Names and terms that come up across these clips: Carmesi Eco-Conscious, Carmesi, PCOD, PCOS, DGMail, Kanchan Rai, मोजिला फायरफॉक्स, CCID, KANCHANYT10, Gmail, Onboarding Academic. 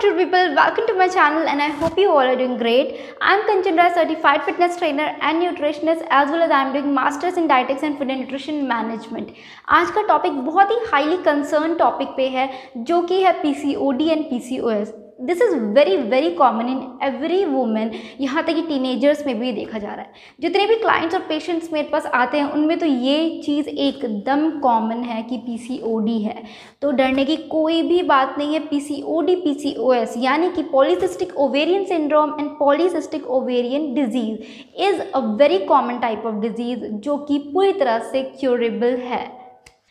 Hello people, welcome to my channel and I hope you all are doing great. I am Kanchan Rai, certified fitness trainer and nutritionist as well as I am doing masters in dietetics and food and nutrition management. आज का topic बहुत ही highly concern topic पे है जो कि है PCOD and PCOS. This is very very common in every women. यहाँ तक कि टीनेजर्स में भी देखा जा रहा है. जितने भी क्लाइंट्स और पेशेंट्स मेरे पास आते हैं उनमें तो ये चीज़ एकदम कॉमन है कि पीसीओडी है. तो डरने की कोई भी बात नहीं है. पीसीओडी पीसीओएस यानी कि polycystic ovarian syndrome and polycystic ovarian disease is a very common type of disease जो कि पूरी तरह से क्योरेबल है.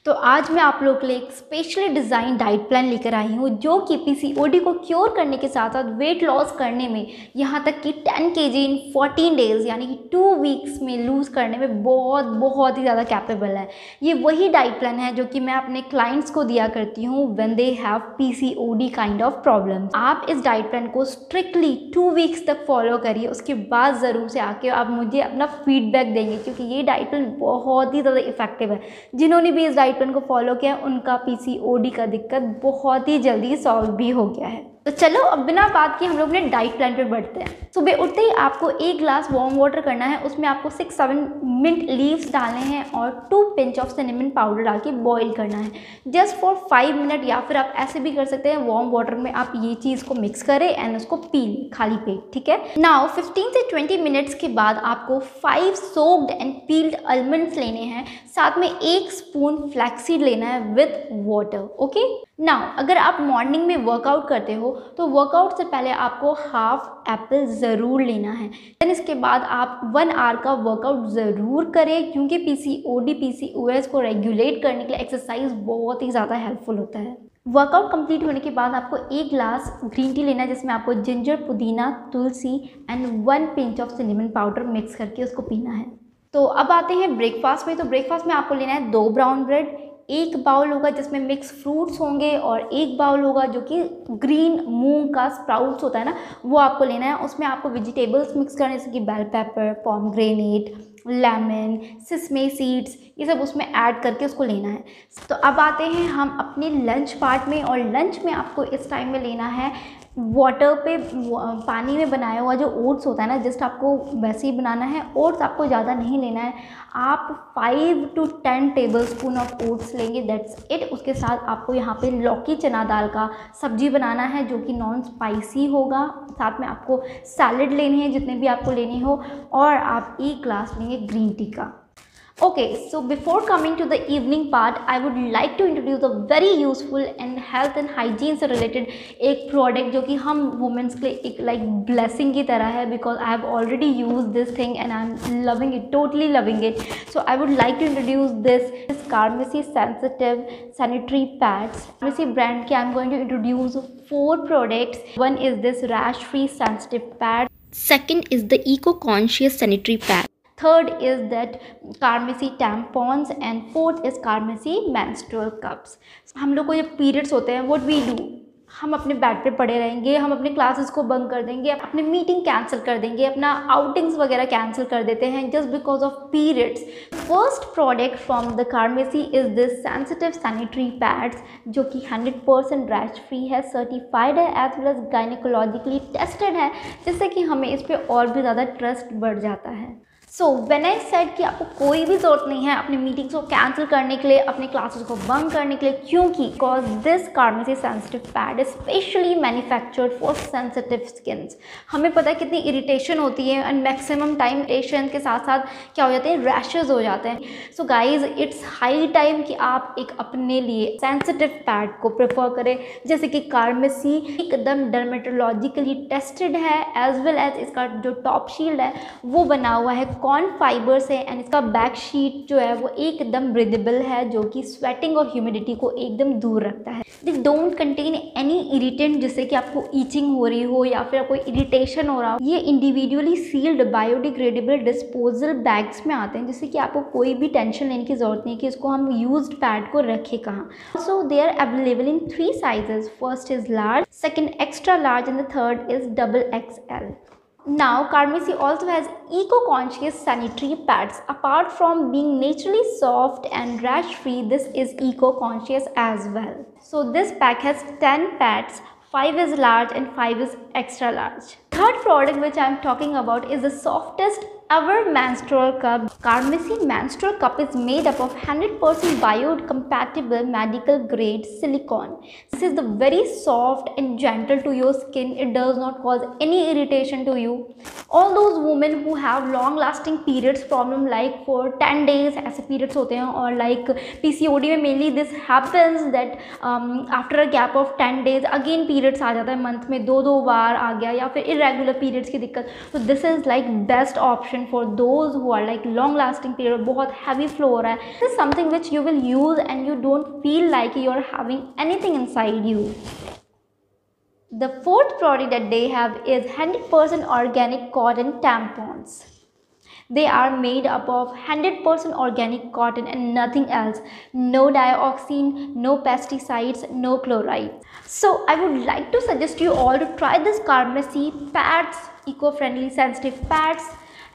तो आज मैं आप लोगों के लिए एक स्पेशली डिज़ाइन डाइट प्लान लेकर आई हूँ जो कि पीसीओडी को क्योर करने के साथ साथ वेट लॉस करने में यहाँ तक कि 10 kg इन 14 डेज़ यानी कि 2 वीक्स में लूज़ करने में बहुत ही ज़्यादा कैपेबल है. ये वही डाइट प्लान है जो कि मैं अपने क्लाइंट्स को दिया करती हूँ when they have PCOD kind of problem. आप इस डाइट प्लान को स्ट्रिक्टली 2 वीक्स तक फॉलो करिए. उसके बाद ज़रूर से आके आप मुझे अपना फीडबैक देंगे क्योंकि ये डाइट प्लान बहुत ही ज़्यादा इफेक्टिव है. जिन्होंने भी इस डाइट को फॉलो किया उनका पीसीओडी का दिक्कत बहुत ही जल्दी सॉल्व भी हो गया है. तो चलो अब बिना बात किए हम लोग अपने डाइट प्लान पे बढ़ते हैं. सुबह उठते ही आपको 1 ग्लास वार्म वाटर करना है. उसमें आपको 6-7 मिंट लीव्स डालने हैं और 2 पिंच ऑफ सिनेमन पाउडर डाल के बॉयल करना है जस्ट फॉर 5 मिनट. या फिर आप ऐसे भी कर सकते हैं, वार्म वाटर में आप ये चीज़ को मिक्स करें एंड उसको पी लें खाली पेट. ठीक है. नाउ 15 से 20 मिनट्स के बाद आपको 5 सोक्ड एंड पील्ड आलमंड्स लेने हैं. साथ में 1 स्पून फ्लैक्सीड लेना है विथ वाटर. ओके. नाउ अगर आप मॉर्निंग में वर्कआउट करते हो तो वर्कआउट से पहले आपको ½ एप्पल ज़रूर लेना है. देन इसके बाद आप 1 आवर का वर्कआउट ज़रूर करें क्योंकि पीसीओडी पीसीओएस को रेगुलेट करने के लिए एक्सरसाइज बहुत ही ज़्यादा हेल्पफुल होता है. वर्कआउट कंप्लीट होने के बाद आपको 1 ग्लास ग्रीन टी लेना है जिसमें आपको जिंजर, पुदीना, तुलसी and 1 pinch of cinnamon powder mix करके उसको पीना है. तो अब आते हैं ब्रेकफास्ट में. तो ब्रेकफास्ट में आपको लेना है 2 ब्राउन ब्रेड, 1 बाउल होगा जिसमें मिक्स फ्रूट्स होंगे और 1 बाउल होगा जो कि ग्रीन मूंग का स्प्राउट्स होता है ना, वो आपको लेना है. उसमें आपको वेजिटेबल्स मिक्स करने जैसे कि bell pepper, pomegranate, lemon, sesame seeds, ये सब उसमें ऐड करके उसको लेना है. तो अब आते हैं हम अपने लंच पार्ट में. और लंच में आपको इस टाइम में लेना है वाटर पे पानी में बनाया हुआ जो ओट्स होता है ना, जस्ट आपको वैसे ही बनाना है. ओट्स आपको ज़्यादा नहीं लेना है. आप 5 to 10 टेबलस्पून ऑफ ओट्स लेंगे, दैट्स इट. उसके साथ आपको यहाँ पे लौकी चना दाल का सब्जी बनाना है जो कि नॉन स्पाइसी होगा. साथ में आपको सैलेड लेने हैं जितने भी आपको लेने हो. और आप 1 ग्लास लेंगे ग्रीन टी का. Okay, so before coming to the evening part, I would like to introduce a very useful and health and hygiene से related एक product जो कि हम women's के लिए एक like blessing की तरह है because I have already used this thing and I'm loving it, totally loving it. So I would like to introduce this Carmesi sensitive sanitary pads. Carmesi brand के I'm going to introduce 4 products. One is this rash-free sensitive pad. Second is the eco-conscious sanitary pad. Third is that Carmesi tampons and fourth is Carmesi menstrual cups. हम लोग को जब periods होते हैं what we do, हम अपने bed पे पड़े रहेंगे, हम अपने क्लासेस को बंक कर देंगे, अपने मीटिंग कैंसिल कर देंगे, अपना आउटिंग्स वगैरह कैंसिल कर देते हैं just because of periods. First product from the Carmesi is this sensitive sanitary pads जो कि 100% रैश फ्री है, सर्टिफाइड है as well as gynaecologically tested है, जिससे कि हमें इस पर और भी ज़्यादा ट्रस्ट बढ़ जाता है. सो व्हेन आई सेड कि आपको कोई भी ज़रूरत नहीं है अपनी मीटिंग्स को कैंसिल करने के लिए, अपने क्लासेस को बंक करने के लिए, क्योंकि because this Carmesi sensitive pad is specially manufactured for sensitive skins. हमें पता है कितनी इरिटेशन होती है एंड मैक्सिमम टाइम इरिटेशन के साथ साथ क्या हो जाते हैं, रैशेज हो जाते हैं. So guys it's high time कि आप एक अपने लिए सेंसिटिव पैड को प्रेफर करें जैसे कि Carmesi एकदम डर्मेटोलॉजिकली टेस्टेड है एज वेल एज इसका जो टॉप शील्ड है वो बना हुआ है कॉर्न फाइबर से एंड इसका बैक शीट जो है वो एकदम ब्रीदेबल है जो कि स्वेटिंग और ह्यूमिडिटी को एकदम दूर रखता है. They don't contain any irritant जिससे कि आपको ईचिंग हो रही हो या फिर कोई इरिटेशन हो रहा हो. ये individually sealed biodegradable disposal bags में आते हैं जिससे कि आपको कोई भी टेंशन लेने की ज़रूरत नहीं कि इसको हम यूज्ड पैड को रखें कहाँ. Also they are available in 3 sizes. First is large, second extra large and the third is XXL. Now, Carmesi also has eco-conscious sanitary pads. Apart from being naturally soft and rash-free, this is eco-conscious as well. So this pack has 10 pads 5 is large and 5 is extra large. Third product which I am talking about is the softest ever menstrual cup. Carmesi menstrual cup is made up of 100% biocompatible medical grade silicone. This is the very soft and gentle to your skin. It does not cause any irritation to you. All those women who have long lasting periods problem, like for 10 days ऐसे periods होते हैं, और like PCOD में mainly this happens that after a gap of 10 days again periods आ जाता है, month में दो बार आ गया या फिर irregular periods की दिक्कत. So this is like best option for those who are like long lasting period, बहुत heavy flow हो रहा है. This is something which you will use and you don't feel like you are having anything inside you. The fourth product that they have is 100% organic cotton tampons. They are made up of 100% organic cotton and nothing else. No dioxin, no pesticides, no chloride. So I would like to suggest you all to try this Carmesi pads, eco-friendly sensitive pads,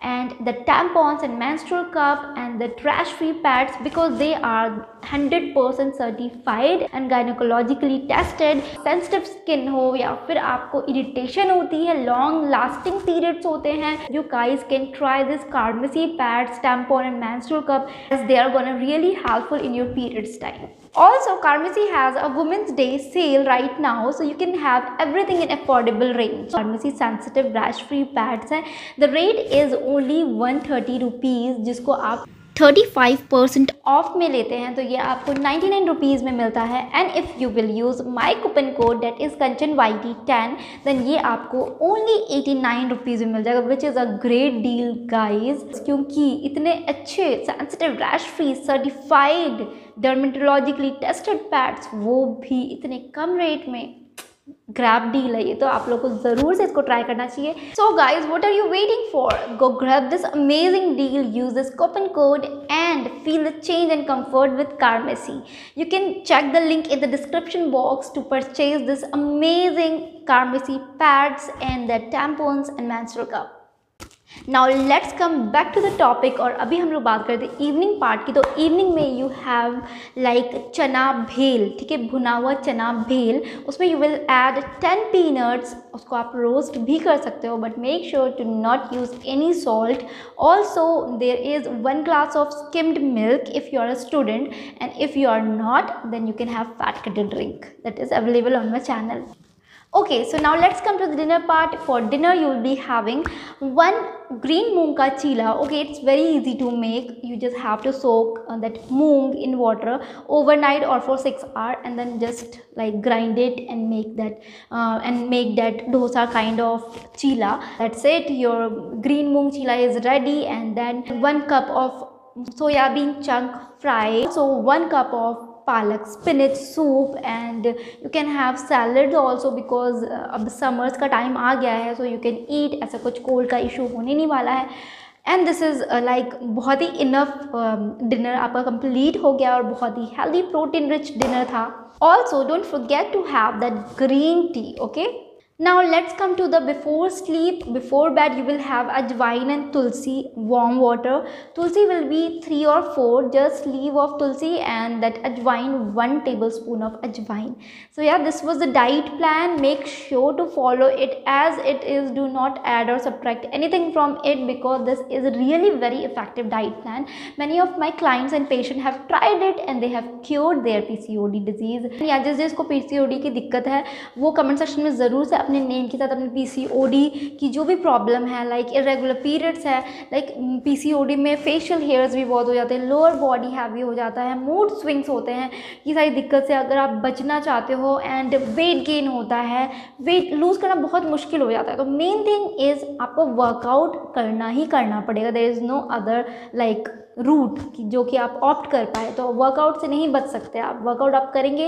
and the tampons and menstrual cup and the trash-free pads, because they are 100% certified and gynecologically tested. Sensitive skin हो या फिर आपको irritation होती है, long lasting periods होते हैं, you guys can try this Carmesi pads, tampon and menstrual cup, as they are gonna really helpful in your periods time. Also, Carmesi has a Women's Day sale right now, so you can have everything in affordable range. Carmesi sensitive rash-free pads हैं. The rate is only 130 rupees, जिसको आप 35% of में लेते हैं, तो ये आपको 99 rupees में मिलता है. And if you will use my coupon code that is Kanchan YT 10, then ये आपको ओनली 89 रुपीज़ में मिल जाएगा, which is a great deal guys, क्योंकि इतने अच्छे sensitive rash free certified dermatologically tested pads, वो भी इतने कम रेट में. ग्रैब डील है ये, तो आप लोग को ज़रूर से इसको ट्राई करना चाहिए. So guys, what are you waiting for? Go grab this amazing deal, use this coupon code and feel the change and comfort with Carmesi. You can check the link in the description box to purchase this amazing Carmesi pads and the tampons and menstrual cup. Now let's come back to the topic. और अभी हम लोग बात करते हैं evening part की. तो evening में you have like चना भेल, ठीक है, भुना हुआ चना भेल, उसमें you will add 10 peanuts. उसको आप roast भी कर सकते हो, but make sure to not use any salt. Also there is 1 glass of skimmed milk if you are a student, and if you are not then you can have fat cutted drink that is available on my channel. Okay, so now let's come to the dinner part. For dinner you will be having 1 green moong ka chila. Okay, it's very easy to make. You just have to soak that moong in water overnight or for 6 hours, and then just like grind it and make that dosa kind of chila. That's it, your green moong chila is ready. And then 1 cup of soyabean chunk fry, so 1 cup of पालक spinach soup, and you can have salad also, because अब summers का time आ गया है, so you can eat. ऐसा कुछ cold का issue होने नहीं वाला है. एंड दिस इज़ लाइक बहुत ही इनफ डिनर आपका कंप्लीट हो गया, और बहुत ही हेल्दी प्रोटीन रिच डिनर था. Also don't forget to have that green tea. Okay, now let's come to the before sleep. Before bed you will have ajwain and tulsi, warm water. Tulsi will be 3 or 4 just leave of tulsi, and that ajwain 1 tablespoon of ajwain. So yeah, this was the diet plan. Make sure to follow it as it is. Do not add or subtract anything from it, because this is really very effective diet plan. Many of my clients and patients have tried it and they have cured their PCOD disease. या जिसको PCOD की दिक्कत है वो comment section में ज़रूर से अपने नेम के साथ अपने PCOD की जो भी प्रॉब्लम है, लाइक इरेगुलर पीरियड्स है, लाइक PCOD में फेशियल हेयर्स भी बहुत हो जाते हैं, लोअर बॉडी हैवी हो जाता है, मूड स्विंग्स होते हैं, ये सारी दिक्कत से अगर आप बचना चाहते हो, एंड वेट गेन होता है, वेट लूज़ करना बहुत मुश्किल हो जाता है. तो मेन थिंग इज़ आपको वर्कआउट करना ही करना पड़ेगा. There is no other like route जो कि आप ऑप्ट कर पाए, तो वर्कआउट से नहीं बच सकते आप. वर्कआउट आप करेंगे,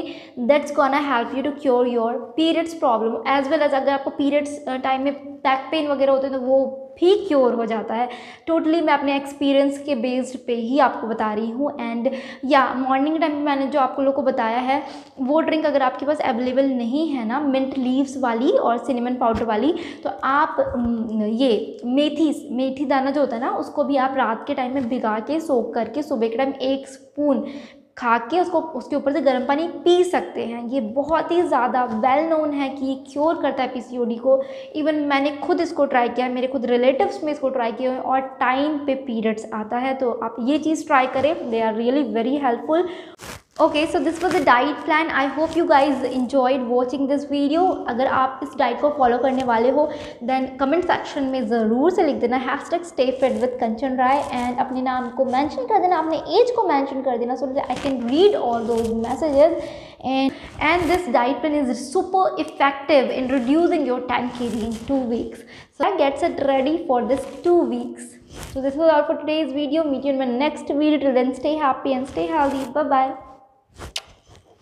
that's gonna help you to cure your periods problem, as well as अगर आपको पीरियड्स टाइम में बैक पेन वगैरह होते हैं तो वो भी क्योर हो जाता है. टोटली मैं अपने एक्सपीरियंस के बेस्ड पे ही आपको बता रही हूँ. एंड या मॉर्निंग टाइम में मैंने जो आपको लोगों को बताया है वो ड्रिंक अगर आपके पास अवेलेबल नहीं है ना, मिंट लीव्स वाली और सिनेमन पाउडर वाली, तो आप ये मेथी दाना जो होता है ना, उसको भी आप रात के टाइम में भिगा के सोक करके सुबह के टाइम 1 स्पून खा के उसको उसके ऊपर से गर्म पानी पी सकते हैं। ये बहुत ही ज़्यादा वेल नोन है कि ये क्योर करता है पीसीओडी को। इवन मैंने खुद इसको ट्राई किया है, मेरे खुद रिलेटिव्स में इसको ट्राई किया है और टाइम पे पीरियड्स आता है। तो आप ये चीज़ ट्राई करें, they are really very helpful. Okay, so this was a diet plan. I hope you guys enjoyed watching this video. अगर आप इस डाइट को फॉलो करने वाले हो दैन कमेंट सेक्शन में ज़रूर से लिख देना hashtag stay fit with Kanchan Rai and अपने नाम को मेंशन कर देना, अपने एज को मेंशन कर देना, so that I can read all those messages. and this diet plan is super effective in reducing your tank kg in 2 weeks. So that gets it ready for this 2 weeks. So this was all for today's video. Meet you in my next video. Till then, stay happy and stay healthy. Bye bye.